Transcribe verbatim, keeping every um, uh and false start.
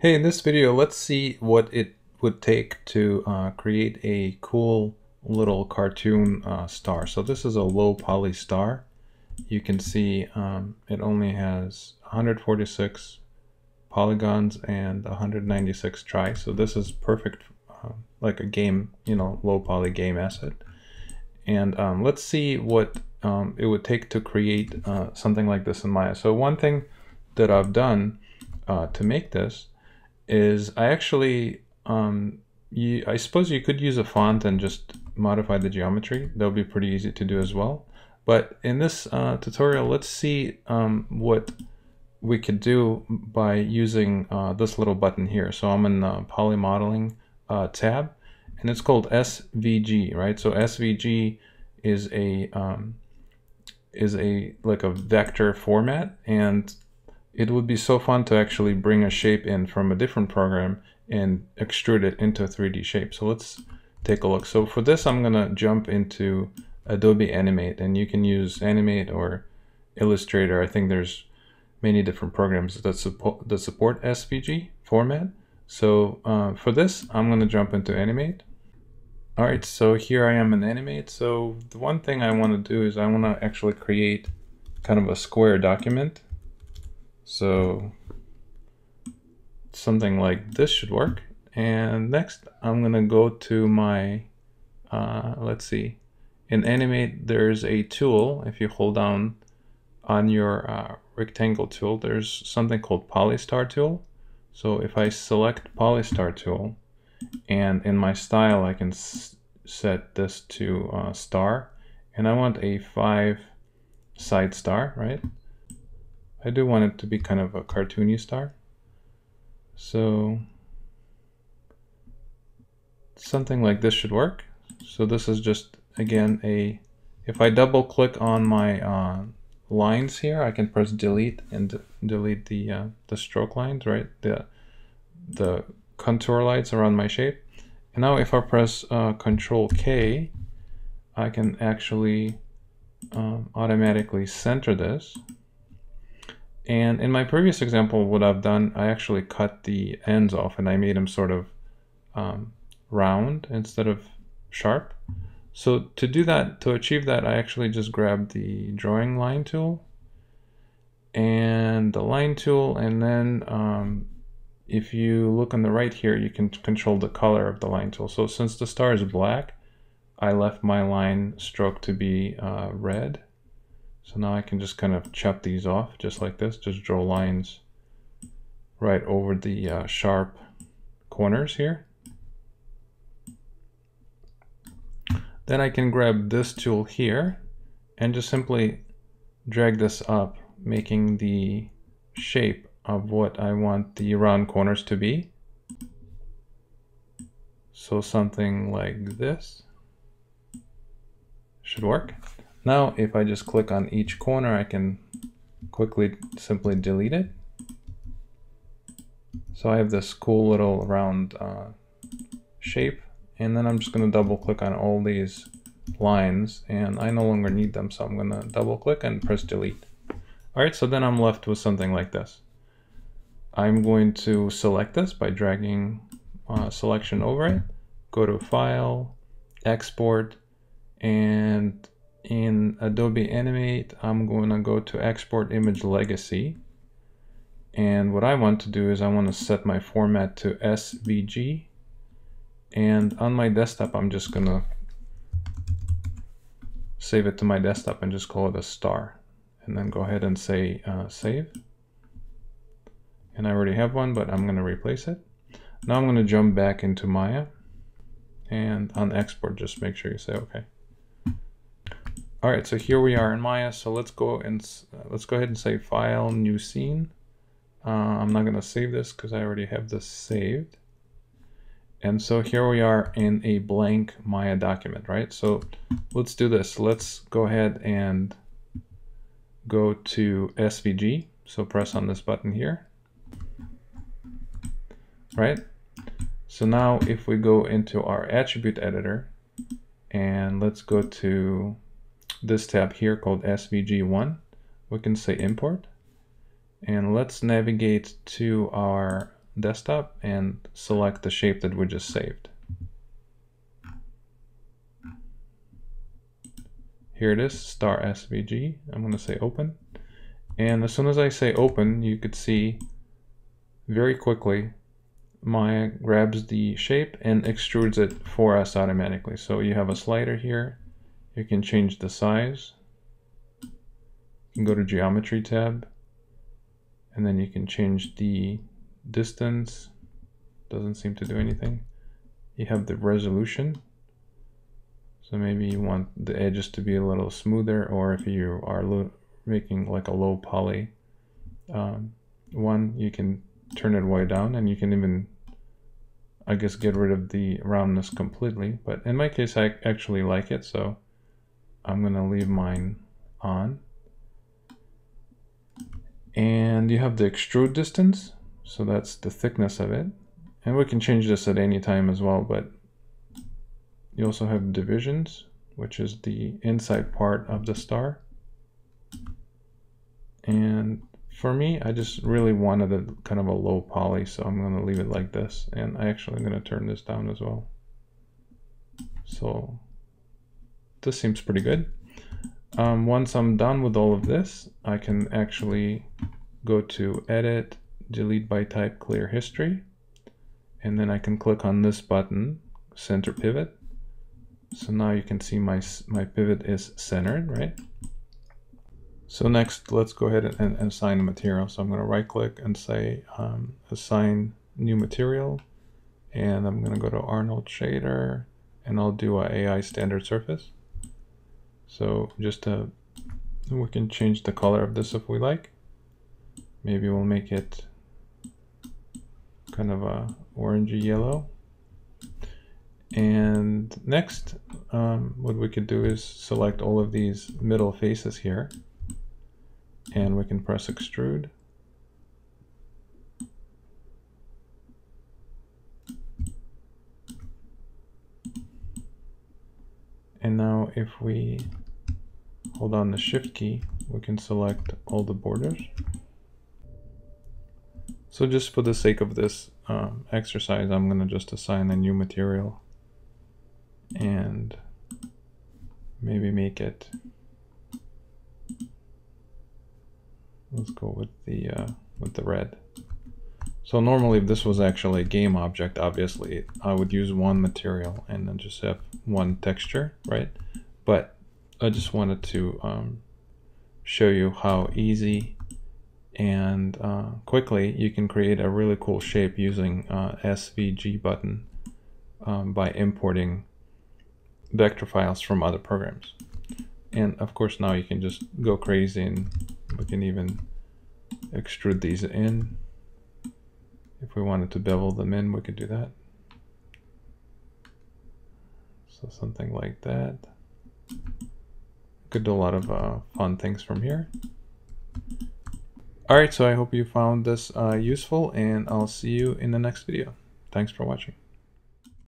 Hey, in this video, let's see what it would take to uh, create a cool little cartoon uh, star. So this is a low poly star. You can see um, it only has one hundred forty-six polygons and one hundred ninety-six try. So this is perfect, uh, like a game, you know, low poly game asset. And um, let's see what um, it would take to create uh, something like this in Maya. So one thing that I've done uh, to make this is I actually, um, you, I suppose you could use a font and just modify the geometry. That'll be pretty easy to do as well. But in this uh, tutorial, let's see um, what we could do by using uh, this little button here. So I'm in the Poly Modeling uh, tab, and it's called S V G, right? So S V G is a um, is a like a vector format, and it would be so fun to actually bring a shape in from a different program and extrude it into a three D shape. So let's take a look. So for this, I'm gonna jump into Adobe Animate, and you can use Animate or Illustrator. I think there's many different programs that support that support S V G format. So uh, for this, I'm going to jump into Animate. All right, so here I am in Animate. So the one thing I want to do is I want to actually create kind of a square document. So something like this should work. And next, I'm going to go to my, uh, let's see. In Animate, there's a tool. If you hold down on your uh, rectangle tool, there's something called Poly Star tool. So if I select Poly Star tool, and in my style, I can s set this to uh, star, and I want a five side star, right? I do want it to be kind of a cartoony star. So something like this should work. So this is just, again, a, if I double click on my uh, lines here, I can press delete and d delete the uh, the stroke lines, right? The the contour lines around my shape. And now if I press uh, Control K, I can actually um, automatically center this. And in my previous example, what I've done, I actually cut the ends off and I made them sort of um, round instead of sharp. So to do that, to achieve that, I actually just grabbed the drawing line tool and the line tool. And then um, if you look on the right here, you can control the color of the line tool. So since the star is black, I left my line stroke to be uh, red. So now I can just kind of chop these off just like this, just draw lines right over the uh, sharp corners here. Then I can grab this tool here and just simply drag this up, making the shape of what I want the round corners to be. So something like this should work. Now, if I just click on each corner, I can quickly simply delete it. So I have this cool little round uh, shape. And then I'm just going to double click on all these lines, and I no longer need them. So I'm going to double click and press delete. All right, so then I'm left with something like this. I'm going to select this by dragging uh, selection over it, go to File, Export, and in Adobe Animate, I'm going to go to Export Image Legacy. And what I want to do is I want to set my format to S V G. And on my desktop, I'm just going to save it to my desktop and just call it a star. And then go ahead and say uh, save. And I already have one, but I'm going to replace it. Now I'm going to jump back into Maya. And on export, just make sure you say OK. All right, so here we are in Maya. So let's go and uh, let's go ahead and say File, New Scene. Uh, I'm not going to save this because I already have this saved. And so here we are in a blank Maya document, right? So let's do this. Let's go ahead and go to S V G. So press on this button here, right? So now if we go into our attribute editor and let's go to this tab here called S V G one, we can say import and let's navigate to our desktop and select the shape that we just saved. Here it is, star S V G. I'm going to say open. And as soon as I say open, you could see very quickly Maya grabs the shape and extrudes it for us automatically. So you have a slider here. You can change the size. You can go to geometry tab. And then you can change the distance. Doesn't seem to do anything. You have the resolution. So maybe you want the edges to be a little smoother, or if you are lo making like a low poly um, one, you can turn it way down, and you can even, I guess, get rid of the roundness completely. But in my case, I actually like it, so I'm gonna leave mine on. And you have the extrude distance, so that's the thickness of it. And we can change this at any time as well, but you also have divisions, which is the inside part of the star. And for me, I just really wanted a kind of a low poly, so I'm going to leave it like this. And I actually am going to turn this down as well. So this seems pretty good. Um, once I'm done with all of this, I can actually go to Edit, Delete by Type, Clear History. And then I can click on this button, Center Pivot. So now you can see my, my pivot is centered, right? So next, let's go ahead and, and assign a material. So I'm going to right click and say um, assign new material. And I'm going to go to Arnold shader, and I'll do a AI standard surface. So just a, we can change the color of this if we like. Maybe we'll make it kind of a orangey yellow. And next, um, what we could do is select all of these middle faces here, and we can press extrude. And now if we hold on the shift key, we can select all the borders. So just for the sake of this um, exercise, I'm going to just assign a new material. And maybe make it, let's go with the uh, with the red. So normally if this was actually a game object, obviously I would use one material and then just have one texture, right? But I just wanted to um, show you how easy and uh, quickly you can create a really cool shape using uh, S V G button um, by importing vector files from other programs. And of course now you can just go crazy, and we can even extrude these in. If we wanted to bevel them in, we could do that. So something like that. Could do a lot of uh, fun things from here. All right, so I hope you found this uh, useful, and I'll see you in the next video. Thanks for watching.